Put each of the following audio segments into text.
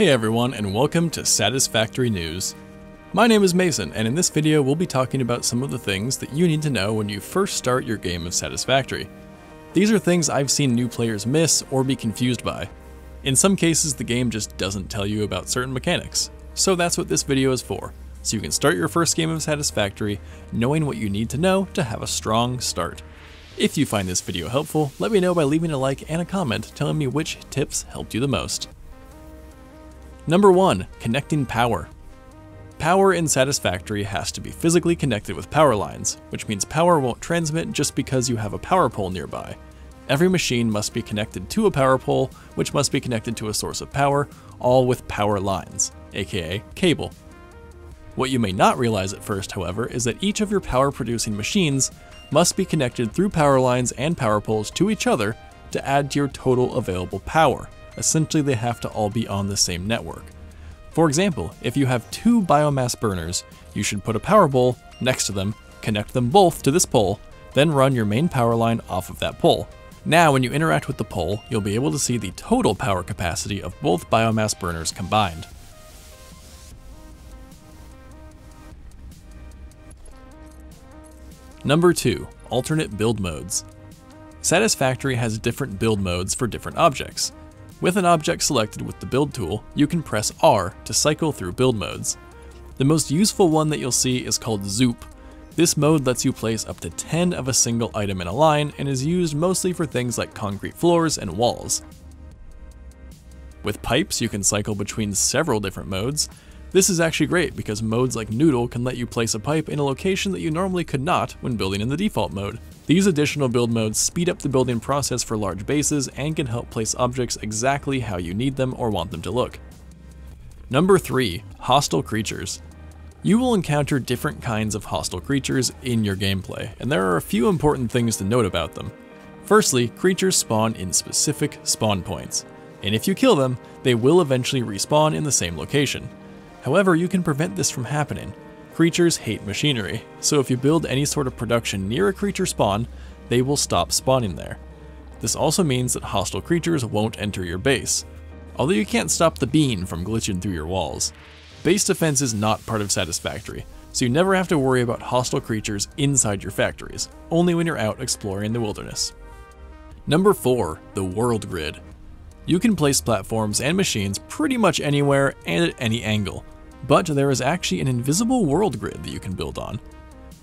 Hey everyone, and welcome to Satisfactory News. My name is Mason, and in this video we'll be talking about some of the things that you need to know when you first start your game of Satisfactory. These are things I've seen new players miss or be confused by. In some cases, the game just doesn't tell you about certain mechanics, so that's what this video is for, so you can start your first game of Satisfactory knowing what you need to know to have a strong start. If you find this video helpful, let me know by leaving a like and a comment telling me which tips helped you the most. Number 1. Connecting power. Power in Satisfactory has to be physically connected with power lines, which means power won't transmit just because you have a power pole nearby. Every machine must be connected to a power pole, which must be connected to a source of power, all with power lines, aka cable. What you may not realize at first, however, is that each of your power-producing machines must be connected through power lines and power poles to each other to add to your total available power. Essentially, they have to all be on the same network. For example, if you have two biomass burners, you should put a power pole next to them, connect them both to this pole, then run your main power line off of that pole. Now, when you interact with the pole, you'll be able to see the total power capacity of both biomass burners combined. Number 2. Alternate build modes. Satisfactory has different build modes for different objects. With an object selected with the build tool, you can press R to cycle through build modes. The most useful one that you'll see is called Zoop. This mode lets you place up to 10 of a single item in a line and is used mostly for things like concrete floors and walls. With pipes, you can cycle between several different modes. This is actually great because modes like Noodle can let you place a pipe in a location that you normally could not when building in the default mode. These additional build modes speed up the building process for large bases and can help place objects exactly how you need them or want them to look. Number 3. Hostile creatures. You will encounter different kinds of hostile creatures in your gameplay, and there are a few important things to note about them. Firstly, creatures spawn in specific spawn points, and if you kill them, they will eventually respawn in the same location. However, you can prevent this from happening. Creatures hate machinery, so if you build any sort of production near a creature spawn, they will stop spawning there. This also means that hostile creatures won't enter your base, although you can't stop the bean from glitching through your walls. Base defense is not part of Satisfactory, so you never have to worry about hostile creatures inside your factories, only when you're out exploring the wilderness. Number 4. The world grid. You can place platforms and machines pretty much anywhere and at any angle, but there is actually an invisible world grid that you can build on.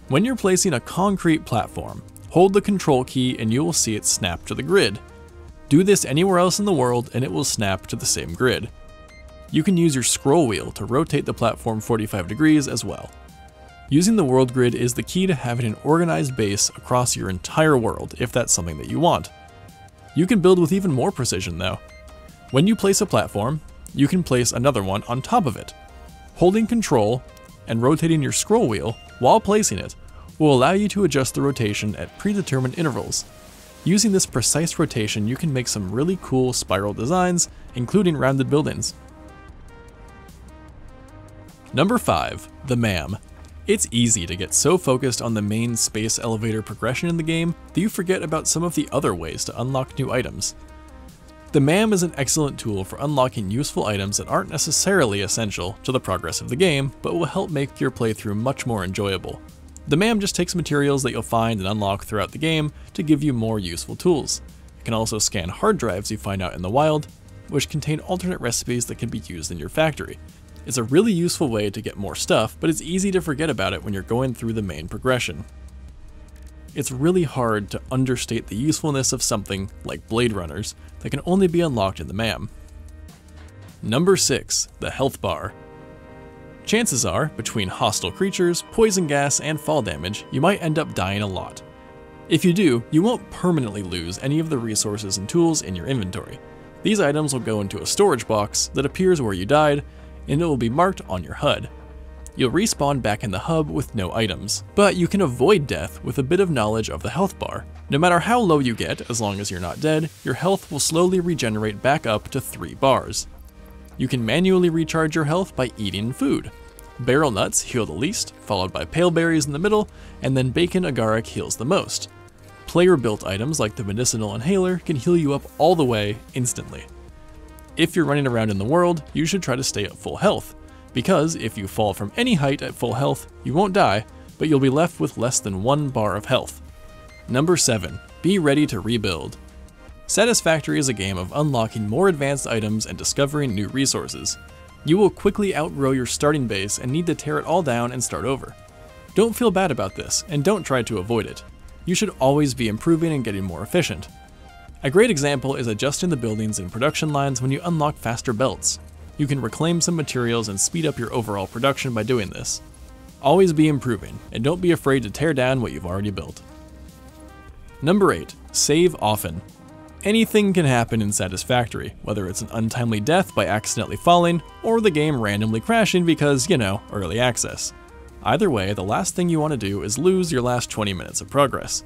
When you're placing a concrete platform, hold the control key and you will see it snap to the grid. Do this anywhere else in the world and it will snap to the same grid. You can use your scroll wheel to rotate the platform 45 degrees as well. Using the world grid is the key to having an organized base across your entire world if that's something that you want. You can build with even more precision though. When you place a platform, you can place another one on top of it. Holding control and rotating your scroll wheel while placing it will allow you to adjust the rotation at predetermined intervals. Using this precise rotation, you can make some really cool spiral designs, including rounded buildings. Number 5. The MAM. It's easy to get so focused on the main space elevator progression in the game that you forget about some of the other ways to unlock new items. The MAM is an excellent tool for unlocking useful items that aren't necessarily essential to the progress of the game, but will help make your playthrough much more enjoyable. The MAM just takes materials that you'll find and unlock throughout the game to give you more useful tools. It can also scan hard drives you find out in the wild, which contain alternate recipes that can be used in your factory. It's a really useful way to get more stuff, but it's easy to forget about it when you're going through the main progression. It's really hard to understate the usefulness of something like Blade Runners that can only be unlocked in the MAM. Number 6. The health bar. Chances are, between hostile creatures, poison gas, and fall damage, you might end up dying a lot. If you do, you won't permanently lose any of the resources and tools in your inventory. These items will go into a storage box that appears where you died, and it will be marked on your HUD. You'll respawn back in the hub with no items, but you can avoid death with a bit of knowledge of the health bar. No matter how low you get, as long as you're not dead, your health will slowly regenerate back up to 3 bars. You can manually recharge your health by eating food. Barrel nuts heal the least, followed by pale berries in the middle, and then bacon agaric heals the most. Player-built items like the medicinal inhaler can heal you up all the way instantly. if you're running around in the world, you should try to stay at full health, because if you fall from any height at full health, you won't die, but you'll be left with less than 1 bar of health. Number 7. Be ready to rebuild. Satisfactory is a game of unlocking more advanced items and discovering new resources. You will quickly outgrow your starting base and need to tear it all down and start over. Don't feel bad about this, and don't try to avoid it. You should always be improving and getting more efficient. A great example is adjusting the buildings and production lines when you unlock faster belts. You can reclaim some materials and speed up your overall production by doing this. Always be improving, and don't be afraid to tear down what you've already built. Number 8. Save often. Anything can happen in Satisfactory, whether it's an untimely death by accidentally falling, or the game randomly crashing because, you know, early access. Either way, the last thing you want to do is lose your last 20 minutes of progress.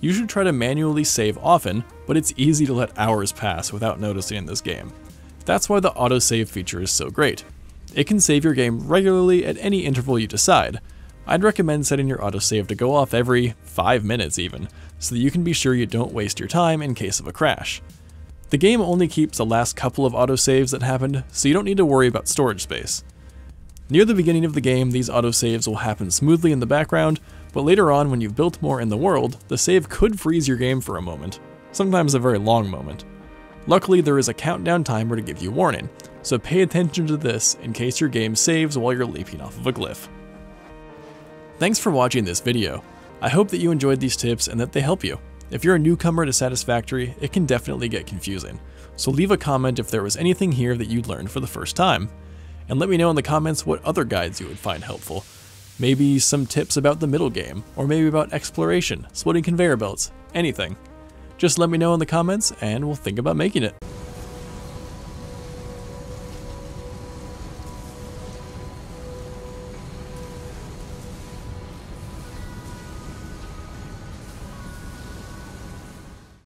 You should try to manually save often, but it's easy to let hours pass without noticing in this game. That's why the autosave feature is so great. It can save your game regularly at any interval you decide. I'd recommend setting your autosave to go off every 5 minutes even, so that you can be sure you don't waste your time in case of a crash. The game only keeps the last couple of autosaves that happened, so you don't need to worry about storage space. Near the beginning of the game, these autosaves will happen smoothly in the background, but later on when you've built more in the world, the save could freeze your game for a moment, sometimes a very long moment. Luckily, there is a countdown timer to give you warning, so pay attention to this in case your game saves while you're leaping off of a cliff. Thanks for watching this video. I hope that you enjoyed these tips and that they help you. If you're a newcomer to Satisfactory, it can definitely get confusing, so leave a comment if there was anything here that you learned for the first time. And let me know in the comments what other guides you would find helpful. Maybe some tips about the middle game, or maybe about exploration, splitting conveyor belts, anything. Just let me know in the comments and we'll think about making it.